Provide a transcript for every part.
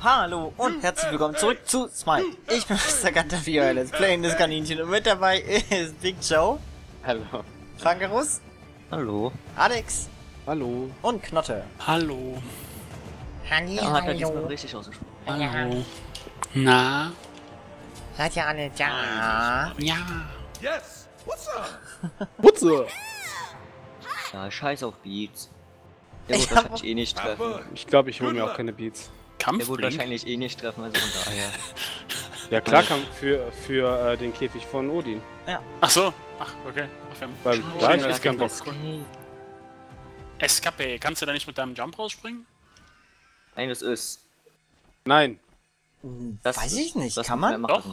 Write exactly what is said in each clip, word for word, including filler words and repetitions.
Hallo und herzlich willkommen zurück zu SMITE. Ich bin Mister KataPhi, euer Let's Playin' das Kaninchen, und mit dabei ist Big Joe. Hallo. Frankarus. Hallo. Alex. Hallo. Und Knotte. Hallo. Halli, ja, hat er diesmal richtig ausgesprochen. Hallo. Na? Seid ihr alle da? Ja. Yes. What's up? What's up? Ja, scheiß auf Beats. Der wird wahrscheinlich eh nicht treffen. Ich glaube, ich hole mir auch keine Beats. Kampf? Der wird wahrscheinlich eh nicht treffen, also von daher. Ja klar, Kampf für, für äh, den Käfig von Odin. Ja. Ach so. Ach, okay. Weil da ist kein Bock. Escape, kannst du da nicht mit deinem Jump rausspringen? Nein, das ist... Nein. Das weiß ich nicht, das kann man? Doch,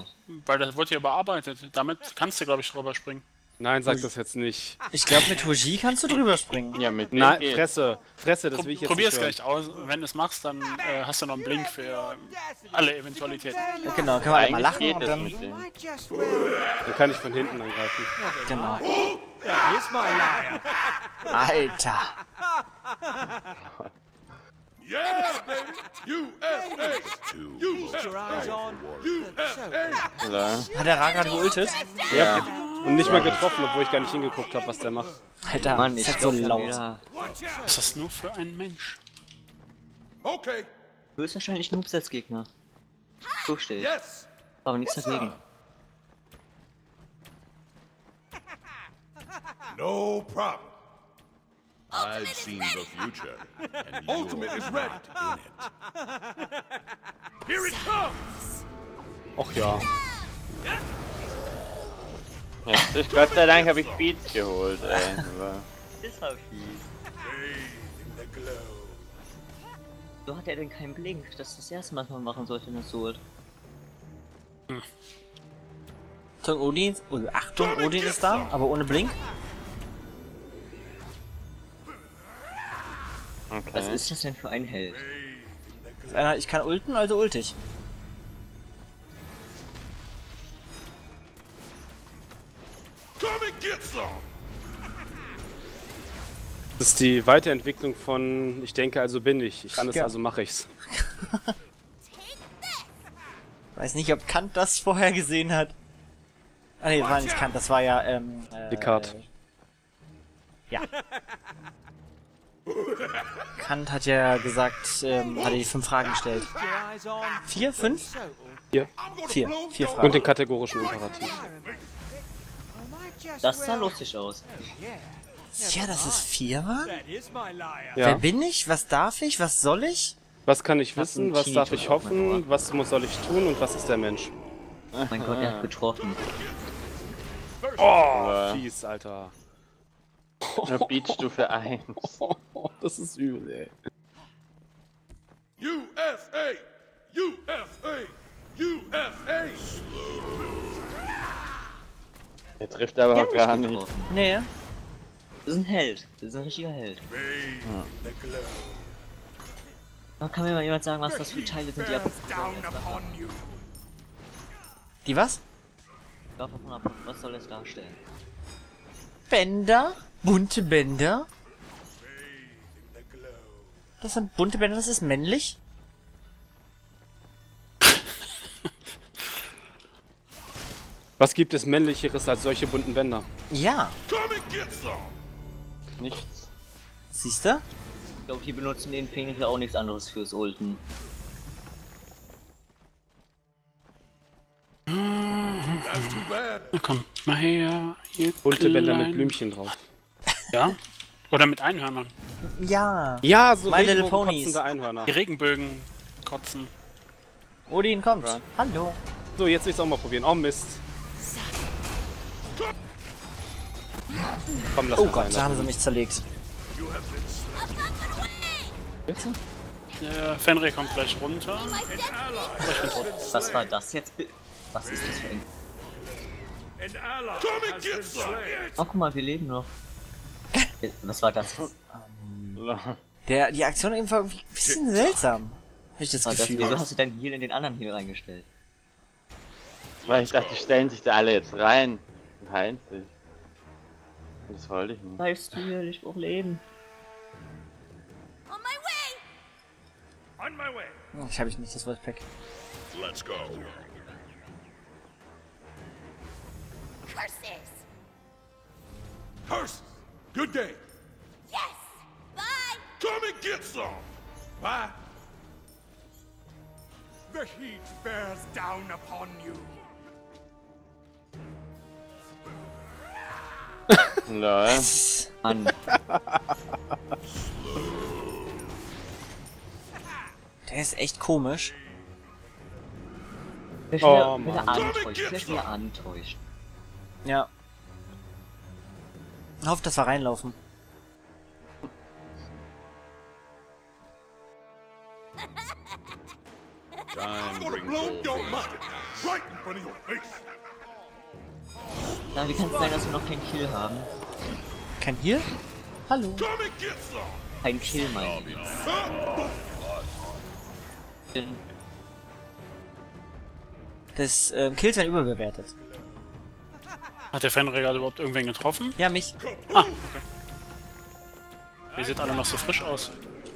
weil das wurde hier bearbeitet. Damit kannst du, glaube ich, drüber springen. Nein, sag das jetzt nicht. Ich glaube, mit Hoji kannst du drüber springen. Ja, mit... Nein, Fresse. Fresse, das will ich jetzt nicht. Probier es gleich aus. Wenn du es machst, dann äh, hast du noch einen Blink für alle Eventualitäten. Ja, genau, können wir einmal lachen und dann... Dann kann ich von hinten angreifen. Genau. Alter. Yeah, baby! U S A! U S A! Hat der Ra gerade geultet? Ja. Und nicht mal getroffen, obwohl ich gar nicht hingeguckt habe, was der macht. Alter, Mann, ist das so laut. Was ist das nur für ein Mensch? Okay. Höchstwahrscheinlich Noobs als Gegner. So steht. Aber nichts dagegen. No problem. I've seen the future, and Ultimate is ready. In it. Here it comes. Och ja. Ja, Gott sei Dank habe ich Beats geholt, ey. Das war fies. So hat er denn keinen Blink, das ist das erste Mal, was man machen sollte, wenn er es holt. Achtung, Odin, Achtung, Odin ist da, aber ohne Blink. Okay. Was ist das denn für ein Held? Ich kann ulten, also ulte ich. Das ist die Weiterentwicklung von ich denke, also bin ich. Ich kann es, ja. Also mache ich's. Weiß nicht, ob Kant das vorher gesehen hat. Ah ne, das war nicht Kant, das war ja ähm... Äh, Descartes. Ja. Kant hat ja gesagt, ähm, hat er die fünf Fragen gestellt. Vier? Fünf? Vier. Vier. Vier Fragen. Und den kategorischen Imperativ. Das sah lustig aus. Ja, das ist vier, Mann? Ja. Wer bin ich? Was darf ich? Was soll ich? Was kann ich wissen? Was darf ich hoffen? Was muss soll ich tun? Und was ist der Mensch? Oh mein Gott, er hat getroffen. Oh, fies, Alter. Eine Beatstufe eins. Das ist übel, ey. U S A! U S A! U S A! Der trifft aber auch gar nicht. Nee. Das ist ein Held. Das ist ein richtiger Held. Ja. Kann mir mal jemand sagen, was das für Teile sind, die abgezogen werden? Die was? Was soll das darstellen? Bänder? Bunte Bänder? Das sind bunte Bänder, das ist männlich? Was gibt es männlicheres als solche bunten Bänder? Ja. Nichts. Siehst du? Ich glaube, die benutzen den Finger hier auch nichts anderes fürs Ulten. Na komm, mal her. Bunte Bänder mit Blümchen drauf. Ja? Oder mit Einhörnern. Ja. Ja, so Regenbogenkotzende Einhörner. Die Regenbögen kotzen. Odin kommt. Right. Hallo. So, jetzt will ich es auch mal probieren. Oh Mist. Komm, lass oh Gott, rein, da haben sie mich zerlegt. Bitte? Äh, Fenrir kommt gleich runter. Was war das jetzt? Was ist das für ein... Oh, guck mal, wir leben noch. Was war das? Der, die Aktion war irgendwie ein bisschen seltsam. Hab ich das Gefühl. Wieso hast du dein Heal in den anderen Heal reingestellt? Weil ich dachte, die stellen sich da alle jetzt rein. Und heilen sich. Das wollte ich nicht. Bleibst du hier, ich brauch Leben. On my way! On my way! Oh, ich habe ich nicht das Wolfpack. Let's go. Curses. Curses. Good day. Yes. Bye. Come and get some. Bye. The heat bears down upon you. Nein. Mann. Der ist echt komisch. Der ist oh, wieder antäuscht. Der ist wieder antäuscht. Ja. Ich hoffe, dass wir reinlaufen. Na, wie kann es sein, dass wir noch keinen Kill haben? Kein Kill? Hallo? Kein Kill, mein Lieber. Das ähm, Kills werden überbewertet. Hat der Fenrir gerade überhaupt irgendwen getroffen? Ja, mich. Ah, okay. Ihr seht alle noch so frisch aus.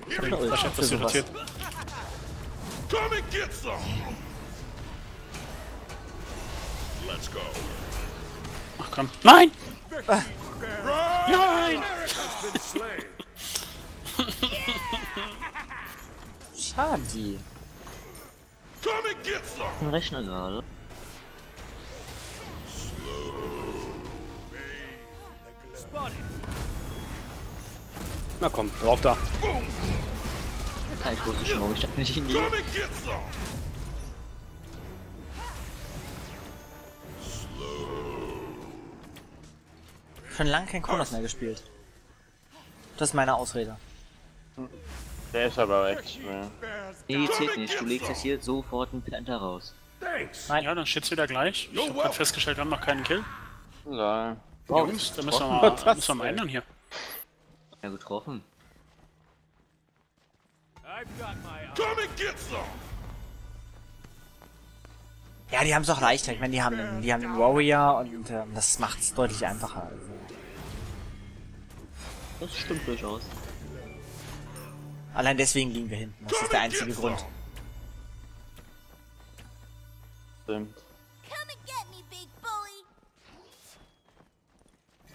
Ich hab mich etwas irritiert. Ach komm. Nein! Ah. Nein! Schade. Ein Rechner gerade. Na komm, drauf da. Kein großer Schmuck, ich darf nicht in die... Schon lange kein Kronos mehr gespielt. Das ist meine Ausrede. Der ist aber echt schwer. Nee, zählt nicht. Du legst das hier sofort einen Planter raus. Nein. Ja, dann steht's wieder gleich. Ich hab grad festgestellt, wir haben noch keinen Kill. Nein. Oh, Jungs, da müssen wir mal, das müssen wir mal ändern hier. Ja, getroffen. Ja, die haben es auch leichter. Ich meine, die haben den, die haben den Warrior und ähm, das macht es deutlich einfacher. Also. Das stimmt durchaus. Allein deswegen liegen wir hinten. Das ist der einzige Grund. Stimmt.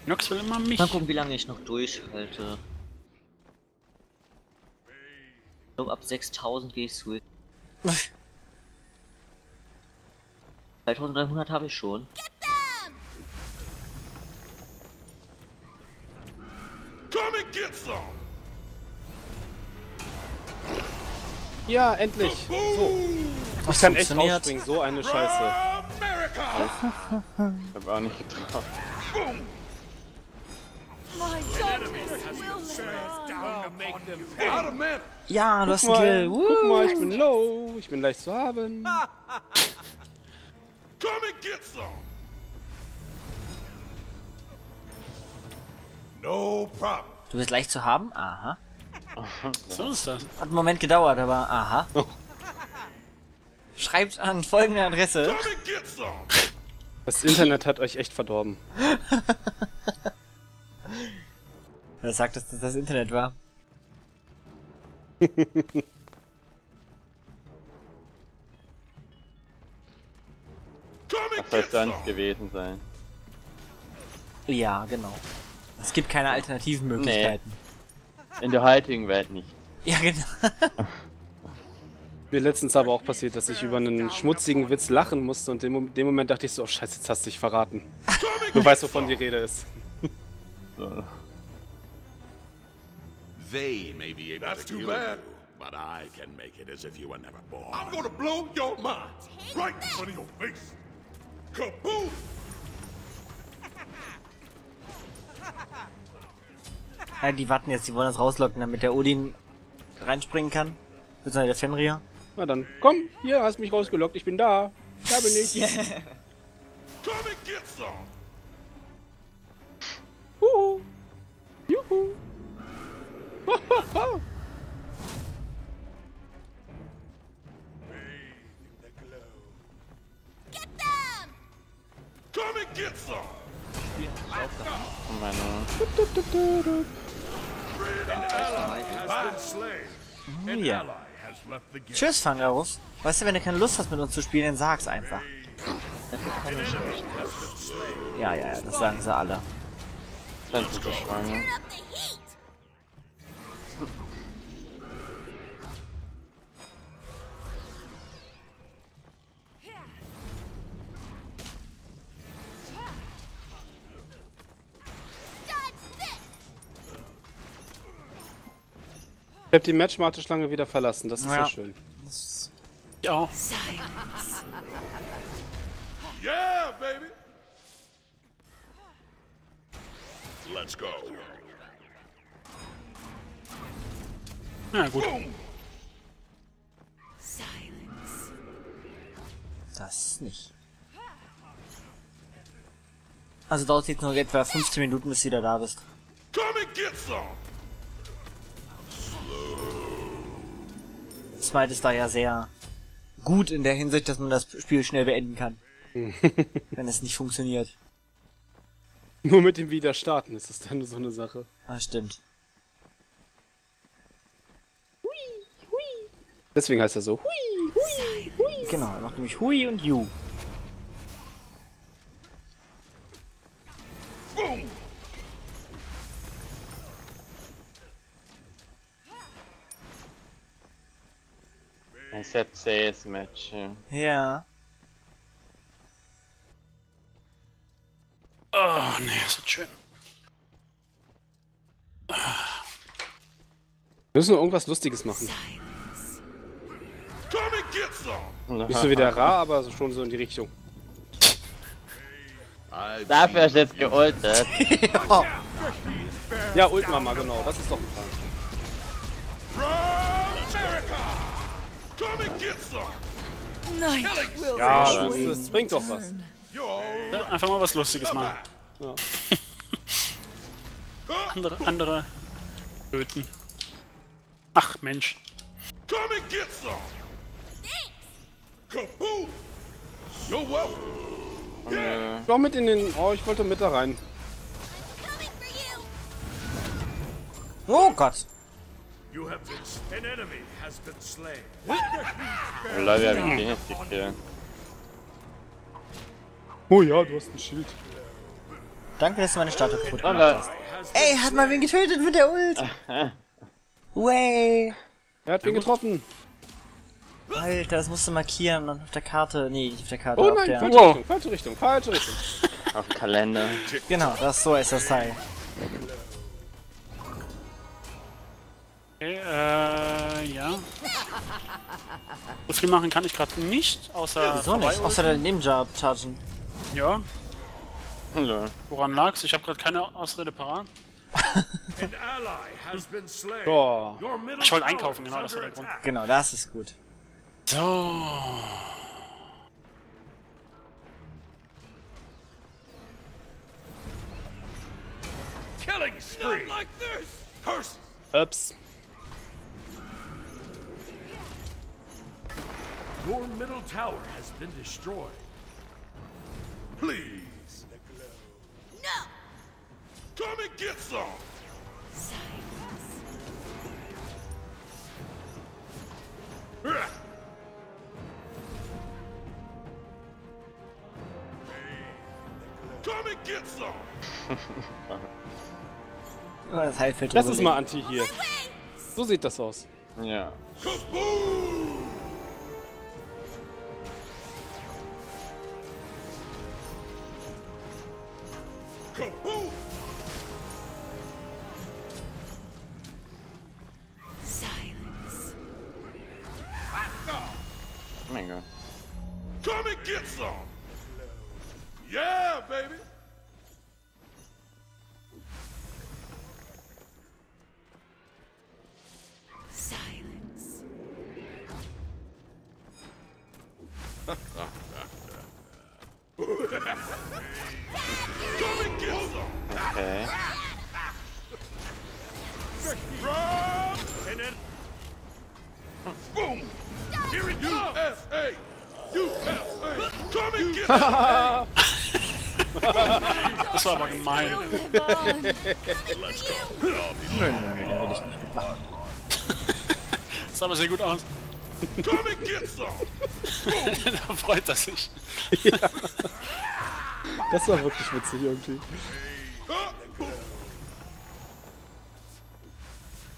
Nox will immer mich. Mal gucken, wie lange ich noch durchhalte. Ich glaube, ab sechstausend gehe ich zu. zweitausenddreihundert habe ich schon. Ja, endlich. So. Ich kann echt rausspringen, so eine Scheiße. Ich habe auch nicht getroffen. Ja, du hast einen Kill. Guck mal, ich bin low. Ich bin leicht zu haben. Du bist leicht zu haben? Aha. So ist das. Hat einen Moment gedauert, aber aha. Schreibt an folgende Adresse. Das Internet hat euch echt verdorben. Er sagt, dass das das Internet war. Das soll da nicht gewesen sein. Ja, genau. Es gibt keine alternativen Möglichkeiten. Nee. In der heutigen Welt nicht. Ja, genau. Mir letztens aber auch passiert, dass ich über einen schmutzigen Witz lachen musste und in dem Moment dachte ich so, oh scheiße, jetzt hast du dich verraten. Du weißt, wovon die Rede ist. So. They may be able to kill you, but I can make it as if you were never born. I'm gonna blow your mind right in front of your face. Kaboom! Ja, die warten jetzt, die wollen das rauslocken, damit der Odin reinspringen kann. Beziehungsweise der Fenrir. Na dann, komm, hier hast mich rausgelockt, ich bin da. Da bin ich. Yeah. Come and get some. Juhu! Juhu! Oh, ja. Tschüss, Frankarus. Weißt du, wenn du keine Lust hast, mit uns zu spielen, dann sag's einfach. Ja, ja, ja, das sagen sie alle. Dann sind die Schweine. Ich habe die Matchmate-Schlange wieder verlassen, das ist ja so schön. Ja. Yeah, baby. Let's go. Na gut. Das nicht. Also dauert jetzt noch etwa fünfzehn Minuten, bis du wieder da bist. Come and get some. SMITE ist da ja sehr gut in der Hinsicht, dass man das Spiel schnell beenden kann, wenn es nicht funktioniert. Nur mit dem Wiederstarten ist das dann so eine Sache. Ah, stimmt. Hui, hui. Deswegen heißt er so. Hui, hui, hui. Genau, er macht nämlich Hui und Ju. Except sales match. Ja. Oh nee, ist das schön. Wir müssen nur irgendwas Lustiges machen. Nicht so wie der Ra, aber schon so in die Richtung. Dafür ist jetzt geultet. Ja, ja, ult Mama, genau, das ist doch ein Plan. Nein! Ja, das, ist, das bringt doch was. Einfach mal was Lustiges machen. Ja. andere, andere... töten. Ach Mensch. Ich war mit in den... Oh, ich wollte mit da rein. Oh Gott! You have been... An enemy has been slain. Leider habe ich den jetzt gekillt. Oh ja, du hast ein Schild. Danke, dass du meine Statue kaputt gemacht hast. Ey, hat mal wen getötet mit der Ult! Way! Er hat wen getroffen! Alter, das musst du markieren und auf der Karte. Nee, nicht auf der Karte. Oh nein, auf der... falsche Richtung, falsche Richtung, falsche Richtung. Auf Kalender. Genau, das so ist das Teil. Okay, äh, ja. So viel machen kann ich gerade nicht, außer... Wieso nicht? Außer der Ninja-Chargen. Ja. Hallo. Woran lag's? Ich habe gerade keine Ausrede parat. So. Ich wollte einkaufen, genau, das war der Grund. Genau, das ist gut. So. Killing spree! Ups. Your middle tower has been destroyed. Please. No. Come and get some. Silence. Come and get some. Das, das ist mal Anti hier. So sieht das aus. Ja. Okay. Das war aber gemein. Das sah aber sehr gut aus. Da freut er sich. Ja. Das war wirklich witzig irgendwie.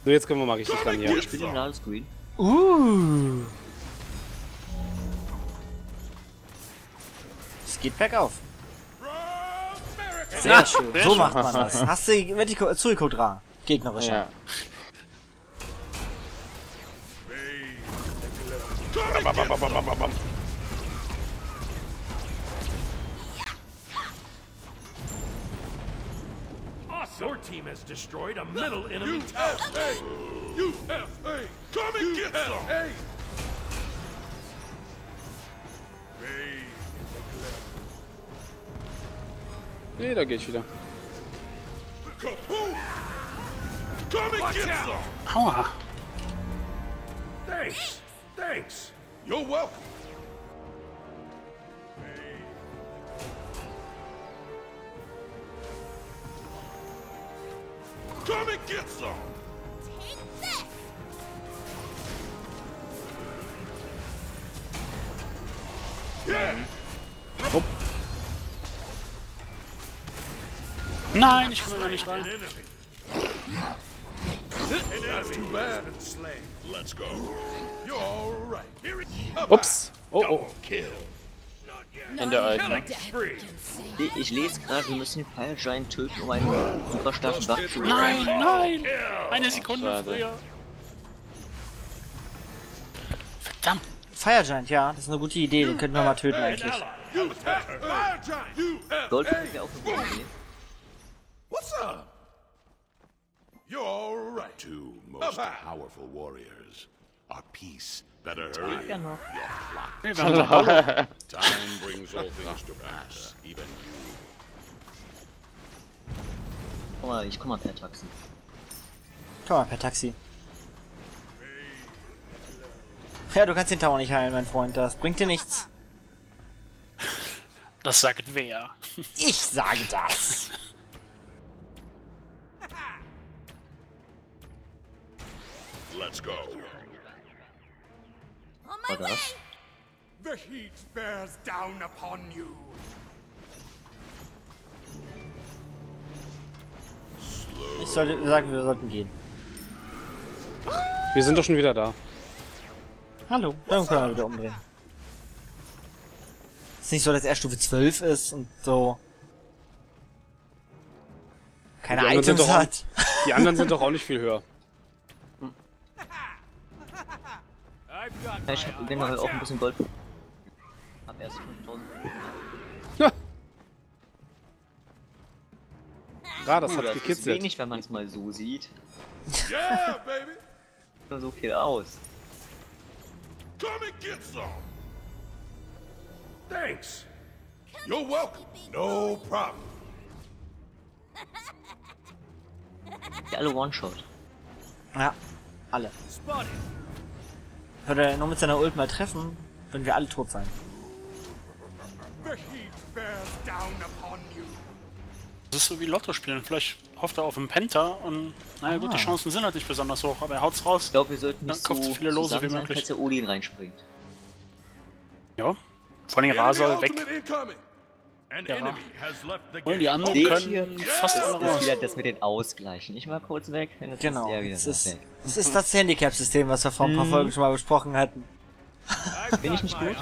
So, jetzt können wir mal richtig ran hier. Ich spiele den Last Green. Uh. Es geht bergauf. Sehr schön. Sehr so schön. Macht man das. Hast du äh, zugeguckt, Ra? Gegnerischer. Ja. Bam, bam, bam, bam, bam, bam. Your team has destroyed a middle enemy tower. U F A! Come and get them! Nee, da geht's wieder. Come and get them! Aua! Thanks! Thanks! You're welcome! Come and get some. Take this. Yeah. Oh. Nein, ich komme da nicht rein. Ups. Oh, oh. In der alten. Ich lese gerade, wir müssen Fire Giant töten, um einen super starken Wach zu bekommen. Nein, nein! Eine Sekunde Schade. Früher! Verdammt! Fire Giant, ja, das ist eine gute Idee, den könnten wir mal töten eigentlich. Sollten wir auch eine gute Idee. What's up? You're alright. Two most powerful warriors are peace. Better hurry. Your clock. Time brings all things to pass, even you. Oh, ich komm mal per Taxi. Komm mal per Taxi. Ja, du kannst den Tower nicht heilen, mein Freund. Das bringt dir nichts. Das sagt wer? Ich sage das. Let's go. War das? The heat bears down upon you. Ich sollte sagen, wir sollten gehen. Wir sind doch schon wieder da. Hallo, dann können wir wieder umdrehen. Ist nicht so, dass er Stufe zwölf ist und so. Keine die Items doch, hat. Die anderen sind doch auch nicht viel höher. Ich hab generell auch ein bisschen Gold. Hab erst fünftausend. Ja, das hat das gekitzelt. Ist wenig, wenn man es mal so sieht. Yeah, baby! So viel aus. Come and get some! Thanks! You're welcome! No problem! Die alle One-Shot. Ja, alle. Würde er nur mit seiner Ult mal treffen, würden wir alle tot sein. Das ist so wie Lotto spielen. Vielleicht hofft er auf einen Penta und naja, ah. gut, die Chancen sind halt nicht besonders hoch, aber er haut's raus. Ich glaube, wir sollten nicht so viele Lose wie möglich. Falls der Odin reinspringt. Ja, vor allem Ra soll weg. Ja, Ra. Und die anderen können fast alle raus. Wieder das mit den Ausgleichen. Ich war kurz weg. Das genau. Es ist, ist, ist, ist das Handicap-System, was wir vor ein paar Folgen schon mal besprochen hatten. Bin ich nicht gut?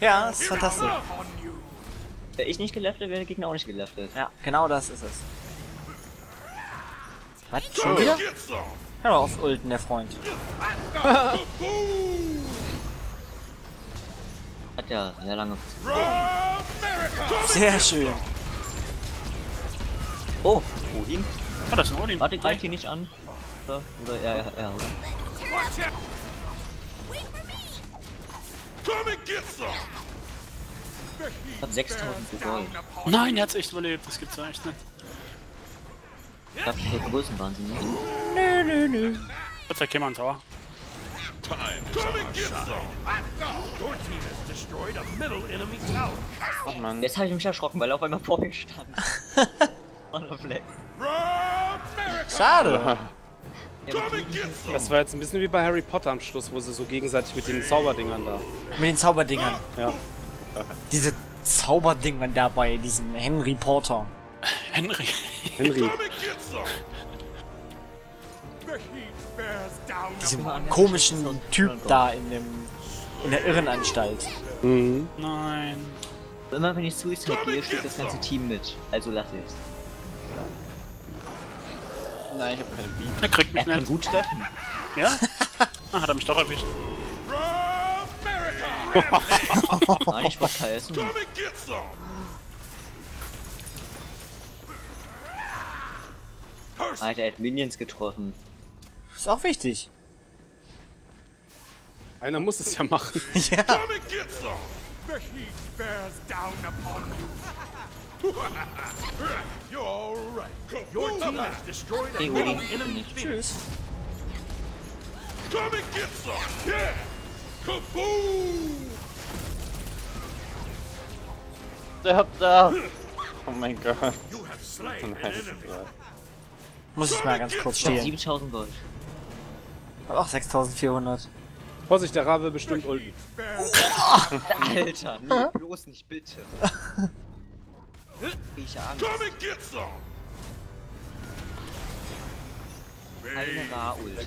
Ja, das ist fantastisch. Wäre ich nicht geleftet, wäre der Gegner auch nicht geleftet. Ja, genau das ist es. Was? Schon wieder? Hör mal auf Ulten, der Freund. Hat ja sehr lange. Sehr schön. Oh, Odin. Oh, das ist ein Odin. Warte, greift ihn nicht an. Oder, oder er, er, er. Ich hab sechstausend gegolten. Nein, er hat's echt überlebt. Das gibt's ja echt nicht. Ich hab hier Größenwahnsinn. Nö, nö, nö. Jetzt hat jemand Tower. Oh Mann. Jetzt habe ich mich erschrocken, weil er auf einmal vor mir stand. Schade. Das war jetzt ein bisschen wie bei Harry Potter am Schluss, wo sie so gegenseitig mit den Zauberdingern da. Mit den Zauberdingern? Ja. Diese Zauberdingern da bei diesem Henry Potter. Henry. Henry. Diesem komischen Typ da in dem in der Irrenanstalt. Mhm. Nein. Immer wenn ich Suicide gehe, steht das ganze Team mit. Also lass es. Nein, ich hab keine Beat. Er kriegt mich nicht. Gut treffen. Ja? Ah, hat er mich doch erwischt. Nein, ich war heißen. Alter, er hat Minions getroffen. Ist auch wichtig. Einer muss es ja machen. Ja. Hey, Odin. Tschüss. Der hat da. Oh mein Gott. Muss ich mal ganz kurz stehen. siebentausend Gold. Aber auch sechstausendvierhundert. Vorsicht, der Rabe bestimmt Ulti. Alter, nee, bloß nicht, bitte. Rieche Angst. Eine Ra-Ult.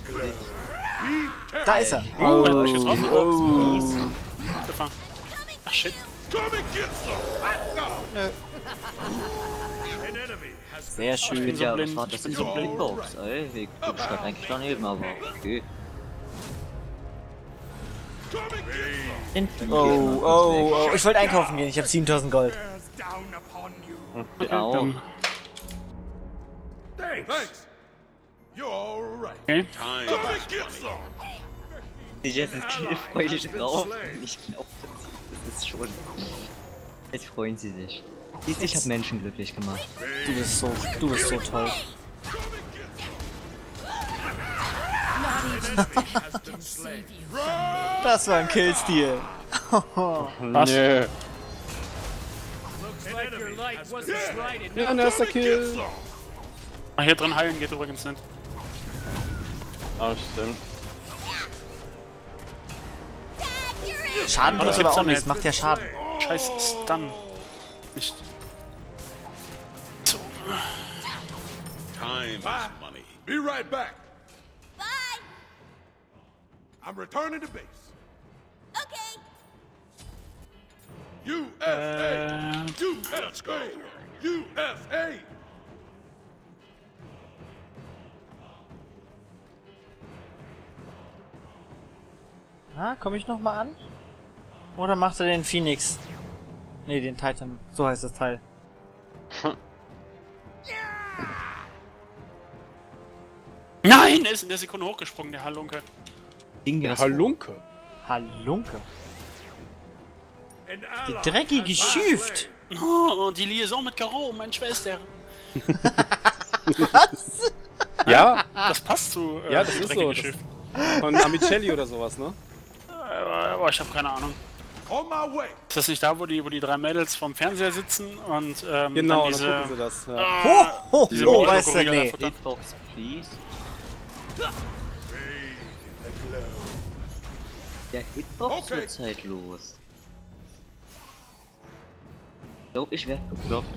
Da ist er. Oh, oh. Oh. Ach, shit. Sehr schön, ich ja, das war das in so Blindbox, ey. Ich stand eigentlich daneben, aber okay. Oh, oh, oh, ich wollte einkaufen gehen, ich habe siebentausend Gold. Genau. Okay. Ich jetzt ein killfreudig drauf. Ich glaube, das ist schon. Jetzt freuen sie sich. Ich hab Menschen glücklich gemacht. Du bist so, du bist so toll. Das war ein Killstil. Was? Nö. Ja, ein erster Kill. Ach, hier drin heilen geht übrigens nicht. Ah, stimmt. Schaden tut aber auch nichts, macht ja Schaden. Scheiß Stun. Nicht. So. Time is money. Be right back. Bye. I'm returning to base. Okay. U S A. Uh, U S A. U S A. Na, komm ich noch mal an? Oder macht er den Phoenix? Ne, den Titan. So heißt das Teil. Nein, er ist in der Sekunde hochgesprungen, der Halunke. Der Halunke? Halunke? Der dreckige Schüft! Oh, die Liaison mit Caro, meine Schwester. Was? Ja, das passt zu. Äh, ja, das ist so. Schiff. Von Amicelli oder sowas, ne? Aber ich habe keine Ahnung. Ist das nicht da, wo die, wo die drei Mädels vom Fernseher sitzen und ähm, genau, dann diese, dann gucken sie das. Ja. Ah, oh, oh, oh, weißt du, nee. Der Hitbox wird zeitlos. Ich glaube, ich werde geblockt.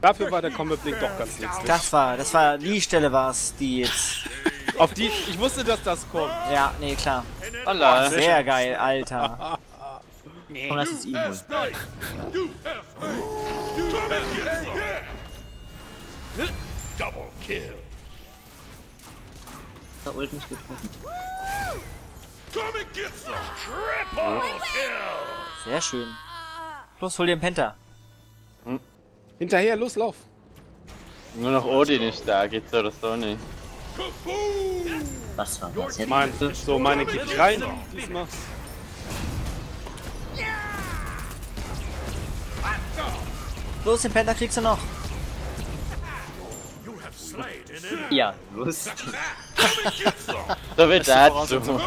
Dafür war der Combat-Blick doch ganz nützlich. Das war, das war, die Stelle war es, die jetzt... Auf die, ich wusste, dass das kommt. Ja, nee, klar. Alla. Sehr geil, Alter. Nee. Komm, lass es ihm holen. Double kill. Da ult mich getroffen. Sehr schön. Los, hol den Penta. Hm. Hinterher, los, lauf. Nur noch Odin ist da, geht's oder so nicht. Was war das jetzt? Mein, so, meine geht rein. Diesmal. Los, den Penta kriegst du noch. Ja, los. So wird dazu.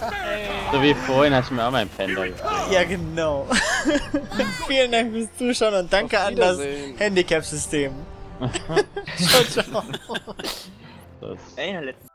Hey. So wie vorhin hast du mir auch mein Panda gegeben. Ja, genau. Vielen Dank fürs Zuschauen und danke an das Handicap-System. Ciao, ciao. Ey,